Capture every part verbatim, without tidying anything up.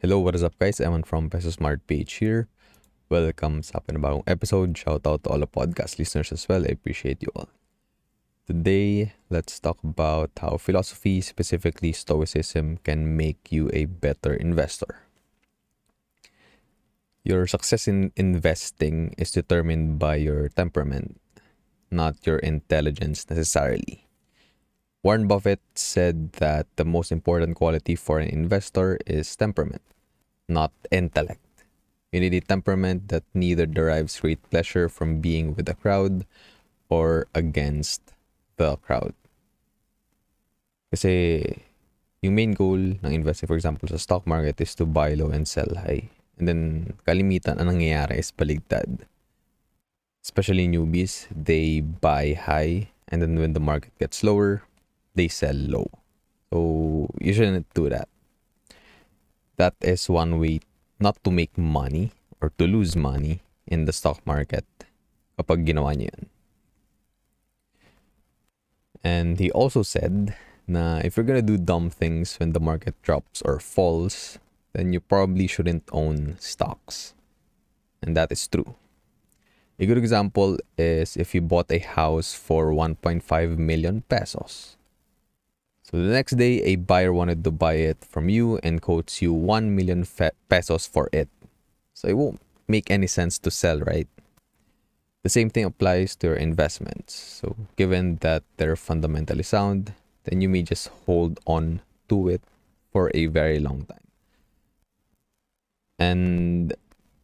Hello, what is up guys? Evan from Peso Smart P H here. Welcome sa panibagong episode. Shout out to all the podcast listeners as well. I appreciate you all. Today, let's talk about how philosophy, specifically Stoicism, can make you a better investor. Your success in investing is determined by your temperament, not your intelligence necessarily. Warren Buffett said that the most important quality for an investor is temperament, not intellect. You need a temperament that neither derives great pleasure from being with the crowd or against the crowd. Kasi yung main goal ng investing, for example, sa stock market is to buy low and sell high. And then kalimitan ang nangyayari is paligtad. Especially newbies, they buy high and then when the market gets lower, they sell low. So you shouldn't do that. That is one way not to make money or to lose money in the stock market kapag ginawa niyo yun. And he also said na if you're gonna do dumb things when the market drops or falls, then you probably shouldn't own stocks. And that is true. A good example is if you bought a house for one point five million pesos. So the next day, a buyer wanted to buy it from you and quotes you one million pesos for it. So it won't make any sense to sell, right? The same thing applies to your investments. So given that they're fundamentally sound, then you may just hold on to it for a very long time. And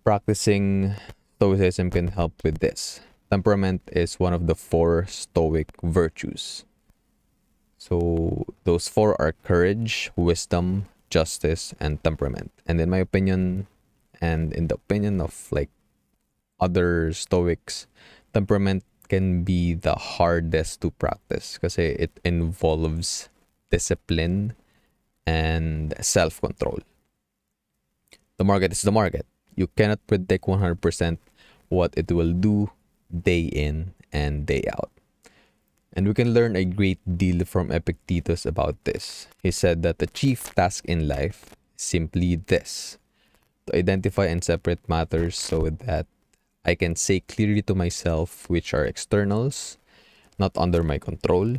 practicing Stoicism can help with this. Temperament is one of the four Stoic virtues. So those four are courage, wisdom, justice, and temperament. And in my opinion, and in the opinion of like other Stoics, temperament can be the hardest to practice because it involves discipline and self-control. The market is the market. You cannot predict one hundred percent what it will do day in and day out. And we can learn a great deal from Epictetus about this. He said that the chief task in life is simply this: to identify and separate matters so that I can say clearly to myself which are externals, not under my control,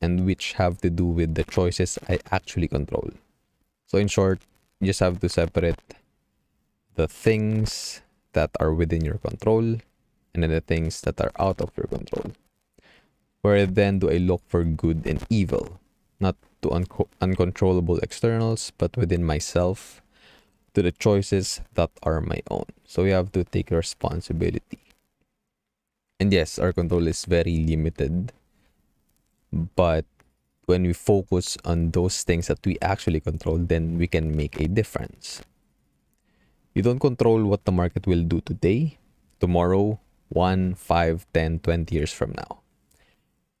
and which have to do with the choices I actually control. So in short, you just have to separate the things that are within your control and then the things that are out of your control. Where then do I look for good and evil? Not to un uncontrollable externals, but within myself, to the choices that are my own. So we have to take responsibility. And yes, our control is very limited. But when we focus on those things that we actually control, then we can make a difference. You don't control what the market will do today, tomorrow, one, five, ten, twenty years from now.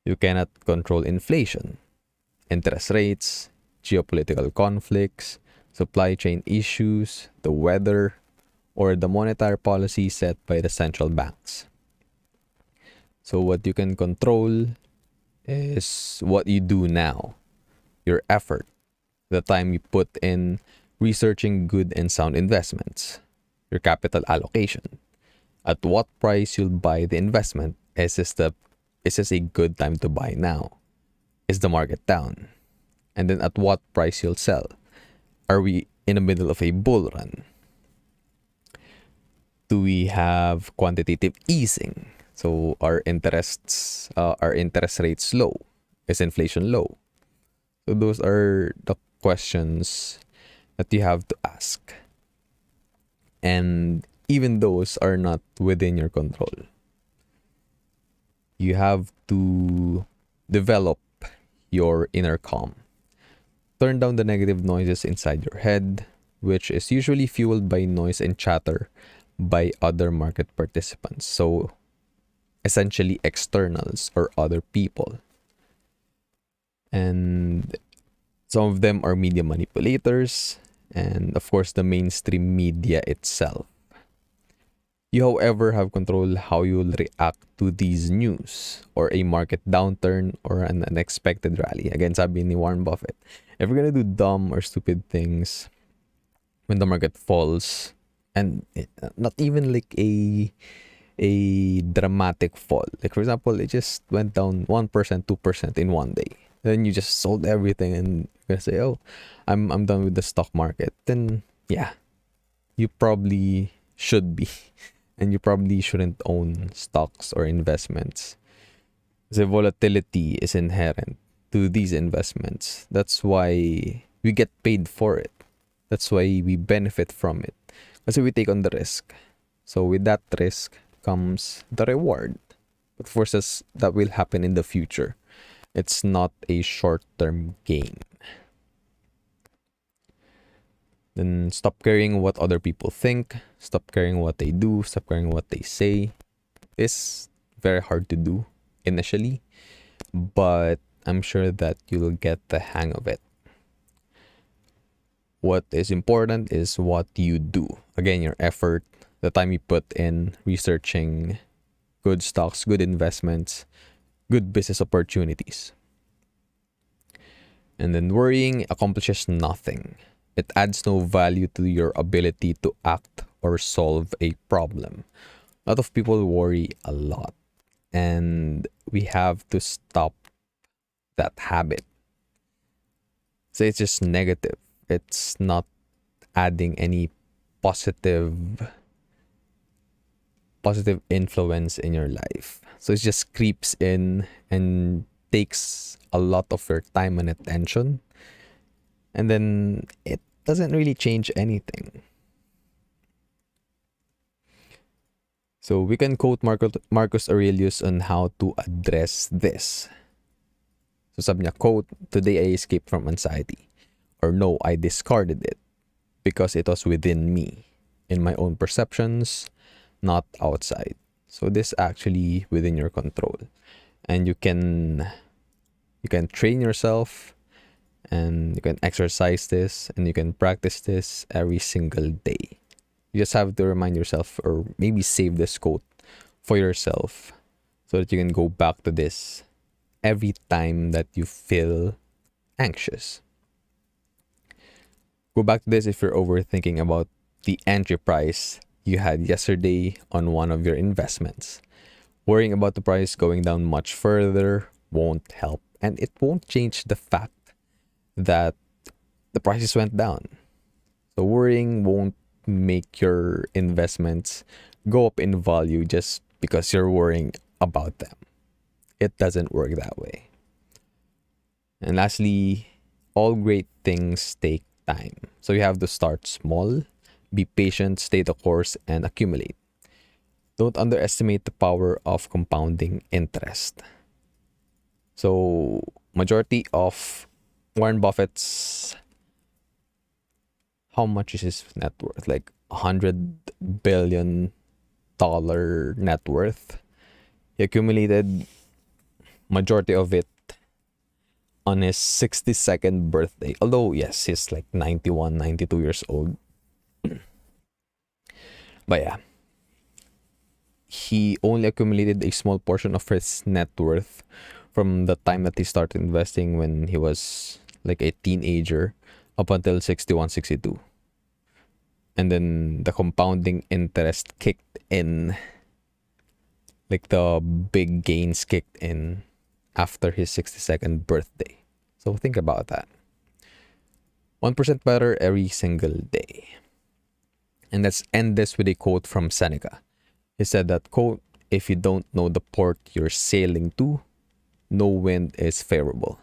You cannot control inflation, interest rates, geopolitical conflicts, supply chain issues, the weather, or the monetary policy set by the central banks. So what you can control is what you do now, your effort, the time you put in researching good and sound investments, your capital allocation, at what price you'll buy the investment. Is this the Is this a good time to buy now? Is the market down? And then at what price you'll sell? Are we in the middle of a bull run? Do we have quantitative easing? So are interests, uh, are interest rates low? Is inflation low? So those are the questions that you have to ask. And even those are not within your control. You have to develop your inner calm. Turn down the negative noises inside your head, which is usually fueled by noise and chatter by other market participants. So, essentially externals or other people. And some of them are media manipulators and, of course, the mainstream media itself. You, however, have control how you will react to these news or a market downturn or an unexpected rally. Again, sabi ni Warren Buffett, if you're gonna do dumb or stupid things, when the market falls, and not even like a a dramatic fall, like for example it just went down one percent two percent in one day, then you just sold everything and you're gonna say, oh, i'm i'm done with the stock market, then yeah, you probably should be, and you probably shouldn't own stocks or investments. The volatility is inherent to these investments. That's why we get paid for it. That's why we benefit from it. That's why we take on the risk. So with that risk comes the reward. But for us, that will happen in the future. It's not a short-term gain. Then stop caring what other people think. Stop caring what they do. Stop caring what they say. It's very hard to do initially, but I'm sure that you'll get the hang of it. What is important is what you do. Again, your effort, the time you put in researching good stocks, good investments, good business opportunities. And then worrying accomplishes nothing. It adds no value to your ability to act or solve a problem. A lot of people worry a lot, and we have to stop that habit. So it's just negative. It's not adding any positive, positive influence in your life. So it just creeps in and takes a lot of your time and attention. And then it doesn't really change anything. So we can quote Marcus Aurelius on how to address this. So sabi niya, quote, "Today I escaped from anxiety. Or no, I discarded it because it was within me, in my own perceptions, not outside." So this is actually within your control. And you can, you can train yourself, and you can exercise this, and you can practice this every single day. You just have to remind yourself, or maybe save this quote for yourself so that you can go back to this every time that you feel anxious. Go back to this if you're overthinking about the entry price you had yesterday on one of your investments. Worrying about the price going down much further won't help, and it won't change the fact that the prices went down. So worrying won't make your investments go up in value just because you're worrying about them. It doesn't work that way. And lastly, all great things take time. So you have to start small, be patient, stay the course, and accumulate. Don't underestimate the power of compounding interest. So majority of Warren Buffett's, how much is his net worth? Like one hundred billion dollar net worth. He accumulated majority of it on his sixty-second birthday. Although, yes, he's like ninety-one, ninety-two years old. But yeah, he only accumulated a small portion of his net worth from the time that he started investing when he was like a teenager up until sixty-one, sixty-two. And then the compounding interest kicked in. Like the big gains kicked in after his sixty-second birthday. So think about that. one percent better every single day. And let's end this with a quote from Seneca. He said that, quote, "If you don't know the port you're sailing to, no wind is favorable."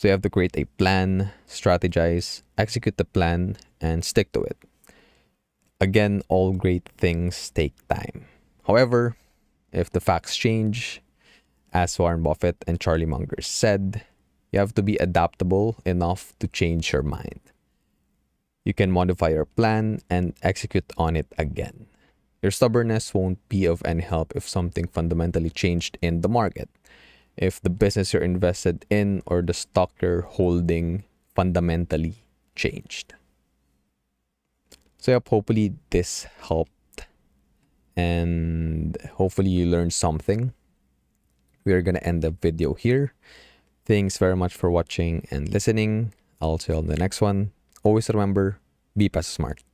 So you have to create a plan, strategize, execute the plan, and stick to it. Again, all great things take time. However, if the facts change, as Warren Buffett and Charlie Munger said, you have to be adaptable enough to change your mind. You can modify your plan and execute on it again. Your stubbornness won't be of any help if something fundamentally changed in the market. If the business you're invested in or the stock you're holding fundamentally changed. So yep, hopefully this helped. And hopefully you learned something. We are going to end the video here. Thanks very much for watching and listening. I'll see you on the next one. Always remember, Be Peso Smart.